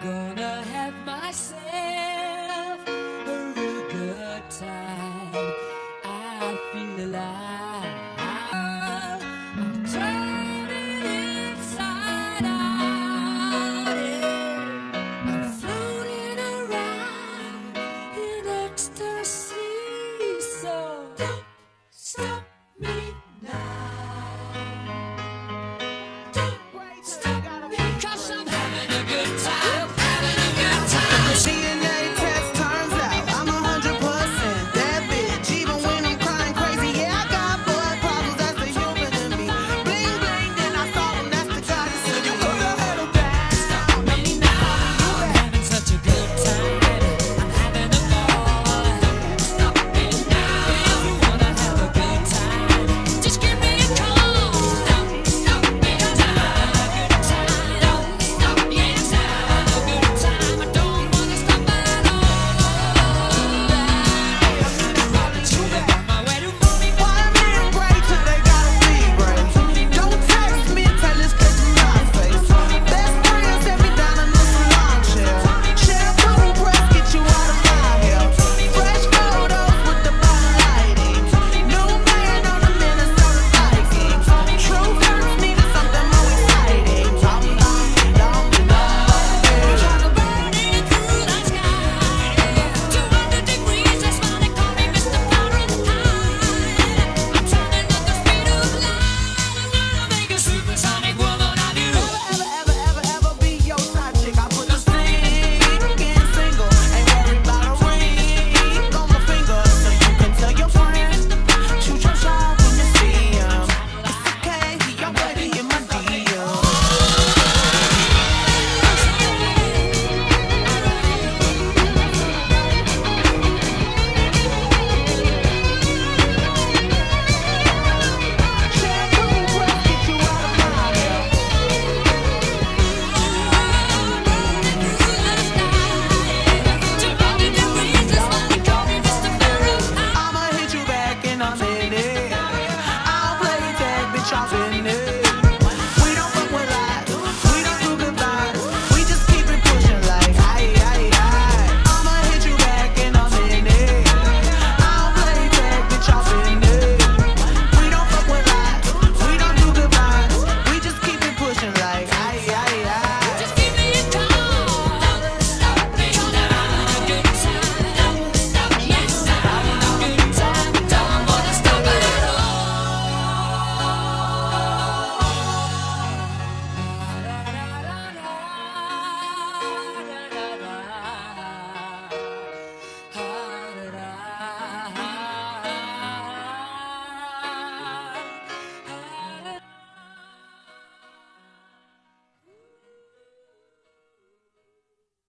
gonna have myself